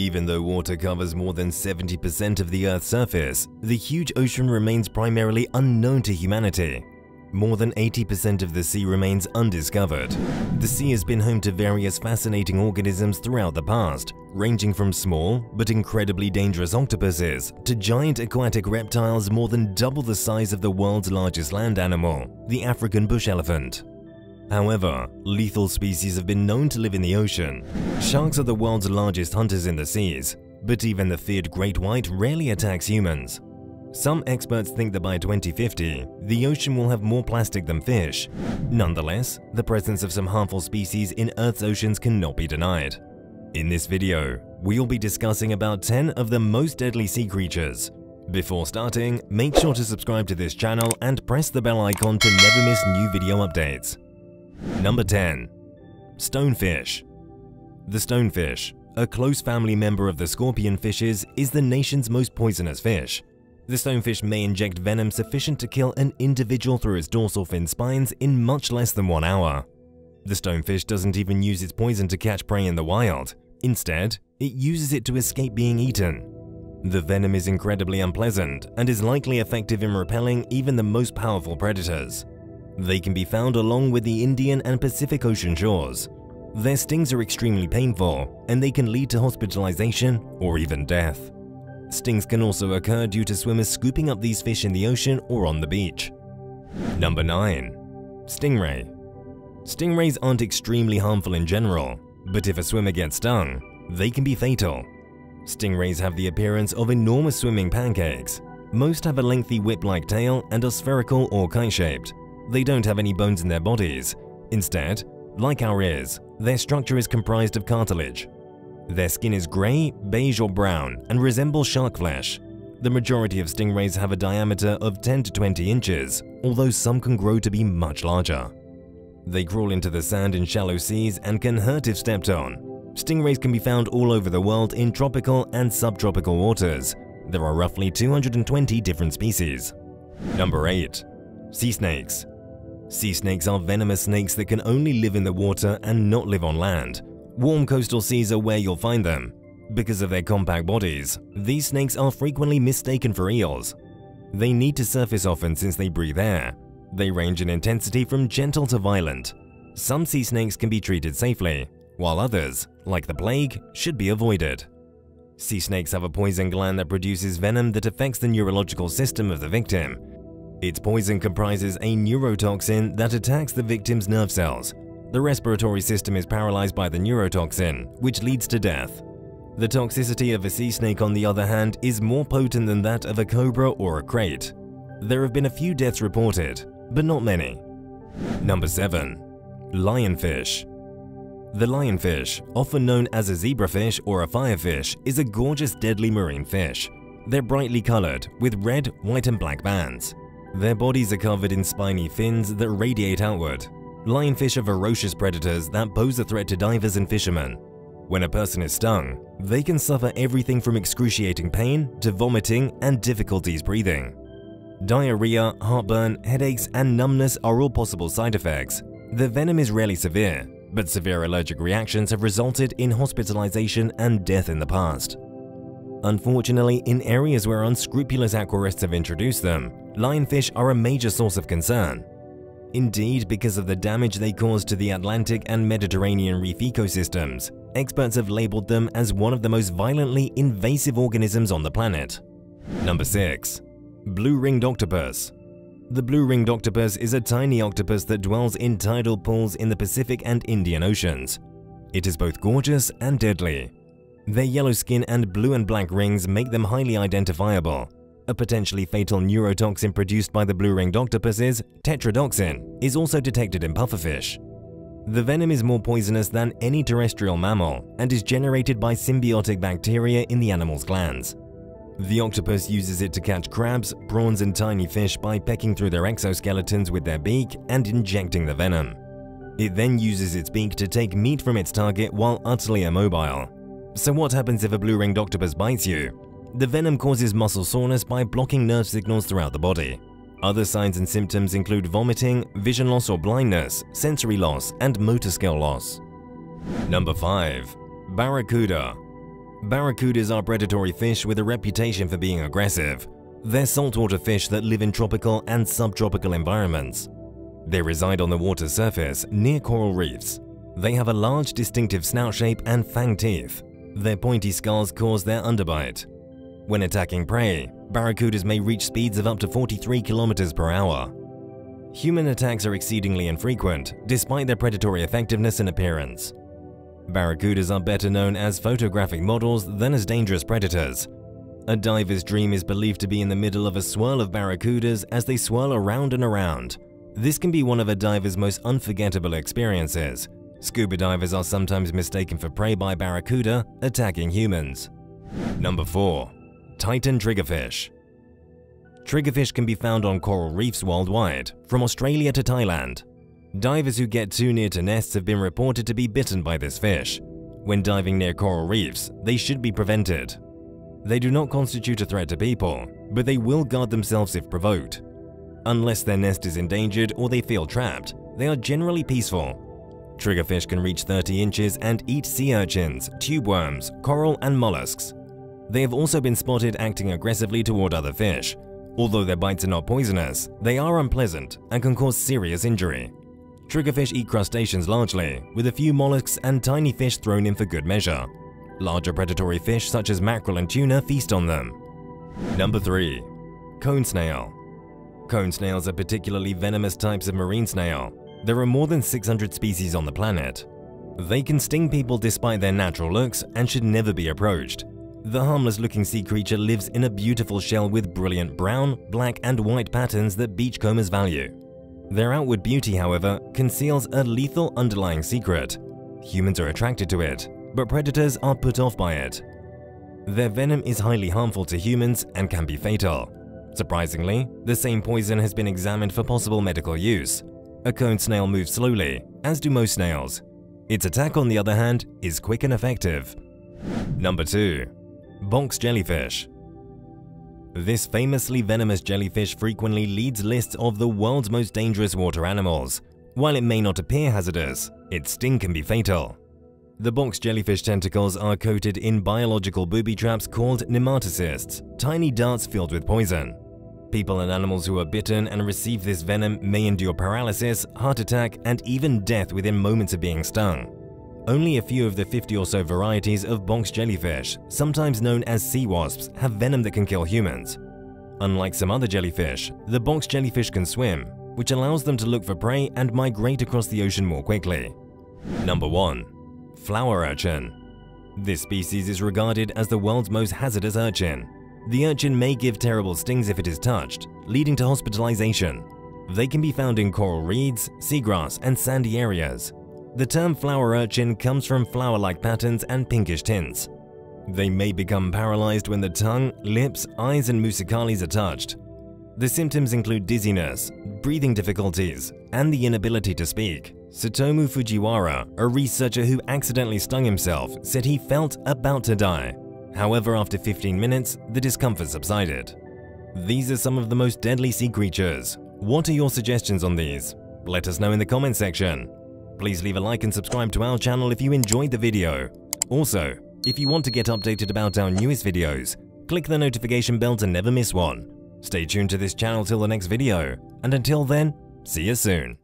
Even though water covers more than 70% of the Earth's surface, the huge ocean remains primarily unknown to humanity. More than 80% of the sea remains undiscovered. The sea has been home to various fascinating organisms throughout the past, ranging from small but incredibly dangerous octopuses to giant aquatic reptiles more than double the size of the world's largest land animal, the African bush elephant. However, lethal species have been known to live in the ocean. Sharks are the world's largest hunters in the seas, but even the feared great white rarely attacks humans. Some experts think that by 2050, the ocean will have more plastic than fish. Nonetheless, the presence of some harmful species in Earth's oceans cannot be denied. In this video, we'll be discussing about 10 of the most deadly sea creatures. Before starting, make sure to subscribe to this channel and press the bell icon to never miss new video updates. Number 10. Stonefish. The stonefish, a close family member of the scorpion fishes, is the nation's most poisonous fish. The stonefish may inject venom sufficient to kill an individual through its dorsal fin spines in much less than 1 hour. The stonefish doesn't even use its poison to catch prey in the wild. Instead, it uses it to escape being eaten. The venom is incredibly unpleasant and is likely effective in repelling even the most powerful predators. They can be found along with the Indian and Pacific Ocean shores. Their stings are extremely painful, and they can lead to hospitalization or even death. Stings can also occur due to swimmers scooping up these fish in the ocean or on the beach. Number 9. Stingray. Stingrays aren't extremely harmful in general, but if a swimmer gets stung, they can be fatal. Stingrays have the appearance of enormous swimming pancakes. Most have a lengthy whip-like tail and are spherical or kite-shaped. They don't have any bones in their bodies. Instead, like our ears, their structure is comprised of cartilage. Their skin is gray, beige or brown and resembles shark flesh. The majority of stingrays have a diameter of 10 to 20 inches, although some can grow to be much larger. They crawl into the sand in shallow seas and can hurt if stepped on. Stingrays can be found all over the world in tropical and subtropical waters. There are roughly 220 different species. Number 8. Sea snakes. Sea snakes are venomous snakes that can only live in the water and not live on land. Warm coastal seas are where you'll find them. Because of their compact bodies, these snakes are frequently mistaken for eels. They need to surface often since they breathe air. They range in intensity from gentle to violent. Some sea snakes can be treated safely, while others, like the plague, should be avoided. Sea snakes have a poison gland that produces venom that affects the neurological system of the victim. Its poison comprises a neurotoxin that attacks the victim's nerve cells. The respiratory system is paralyzed by the neurotoxin, which leads to death. The toxicity of a sea snake, on the other hand, is more potent than that of a cobra or a crate. There have been a few deaths reported, but not many. Number 7. Lionfish. The lionfish, often known as a zebrafish or a firefish, is a gorgeous deadly marine fish. They're brightly colored, with red, white and black bands. Their bodies are covered in spiny fins that radiate outward. Lionfish are ferocious predators that pose a threat to divers and fishermen. When a person is stung, they can suffer everything from excruciating pain to vomiting and difficulties breathing. Diarrhea, heartburn, headaches, and numbness are all possible side effects. The venom is rarely severe, but severe allergic reactions have resulted in hospitalization and death in the past. Unfortunately, in areas where unscrupulous aquarists have introduced them, lionfish are a major source of concern. Indeed, because of the damage they cause to the Atlantic and Mediterranean reef ecosystems, experts have labeled them as one of the most violently invasive organisms on the planet. Number 6. Blue-ringed octopus. The blue-ringed octopus is a tiny octopus that dwells in tidal pools in the Pacific and Indian Oceans. It is both gorgeous and deadly. Their yellow skin and blue and black rings make them highly identifiable. A potentially fatal neurotoxin produced by the blue-ringed octopuses, tetrodotoxin, is also detected in pufferfish. The venom is more poisonous than any terrestrial mammal and is generated by symbiotic bacteria in the animal's glands. The octopus uses it to catch crabs, prawns and tiny fish by pecking through their exoskeletons with their beak and injecting the venom. It then uses its beak to take meat from its target while utterly immobile. So what happens if a blue-ringed octopus bites you? The venom causes muscle soreness by blocking nerve signals throughout the body. Other signs and symptoms include vomiting, vision loss or blindness, sensory loss, and motor skill loss. Number 5. Barracuda. Barracudas are predatory fish with a reputation for being aggressive. They're saltwater fish that live in tropical and subtropical environments. They reside on the water surface, near coral reefs. They have a large distinctive snout shape and fang teeth. Their pointy skulls cause their underbite. When attacking prey, barracudas may reach speeds of up to 43 km/h. Human attacks are exceedingly infrequent, despite their predatory effectiveness and appearance. Barracudas are better known as photographic models than as dangerous predators. A diver's dream is believed to be in the middle of a swirl of barracudas as they swirl around and around. This can be one of a diver's most unforgettable experiences. Scuba divers are sometimes mistaken for prey by barracuda, attacking humans. Number 4. Titan triggerfish. Triggerfish can be found on coral reefs worldwide, from Australia to Thailand. Divers who get too near to nests have been reported to be bitten by this fish. When diving near coral reefs, they should be prevented. They do not constitute a threat to people, but they will guard themselves if provoked. Unless their nest is endangered or they feel trapped, they are generally peaceful. Triggerfish can reach 30 inches and eat sea urchins, tube worms, coral, and mollusks. They have also been spotted acting aggressively toward other fish. Although their bites are not poisonous, they are unpleasant and can cause serious injury. Triggerfish eat crustaceans largely, with a few mollusks and tiny fish thrown in for good measure. Larger predatory fish such as mackerel and tuna feast on them. Number 3. Cone snail. Cone snails are particularly venomous types of marine snail. There are more than 600 species on the planet. They can sting people despite their natural looks and should never be approached. The harmless-looking sea creature lives in a beautiful shell with brilliant brown, black, and white patterns that beachcombers value. Their outward beauty, however, conceals a lethal underlying secret. Humans are attracted to it, but predators are put off by it. Their venom is highly harmful to humans and can be fatal. Surprisingly, the same poison has been examined for possible medical use. A cone snail moves slowly, as do most snails. Its attack, on the other hand, is quick and effective. Number 2. Box jellyfish. This famously venomous jellyfish frequently leads lists of the world's most dangerous water animals. While it may not appear hazardous, its sting can be fatal. The box jellyfish tentacles are coated in biological booby traps called nematocysts, tiny darts filled with poison. People and animals who are bitten and receive this venom may endure paralysis, heart attack, and even death within moments of being stung. Only a few of the 50 or so varieties of box jellyfish, sometimes known as sea wasps, have venom that can kill humans. Unlike some other jellyfish, the box jellyfish can swim, which allows them to look for prey and migrate across the ocean more quickly. Number 1. Flower urchin. This species is regarded as the world's most hazardous urchin. The urchin may give terrible stings if it is touched, leading to hospitalization. They can be found in coral reeds, seagrass, and sandy areas. The term flower urchin comes from flower-like patterns and pinkish tints. They may become paralyzed when the tongue, lips, eyes, and muscicales are touched. The symptoms include dizziness, breathing difficulties, and the inability to speak. Satomu Fujiwara, a researcher who accidentally stung himself, said he felt about to die. However, after 15 minutes, the discomfort subsided. These are some of the most deadly sea creatures. What are your suggestions on these? Let us know in the comments section. Please leave a like and subscribe to our channel if you enjoyed the video. Also, if you want to get updated about our newest videos, click the notification bell to never miss one. Stay tuned to this channel till the next video, and until then, see you soon.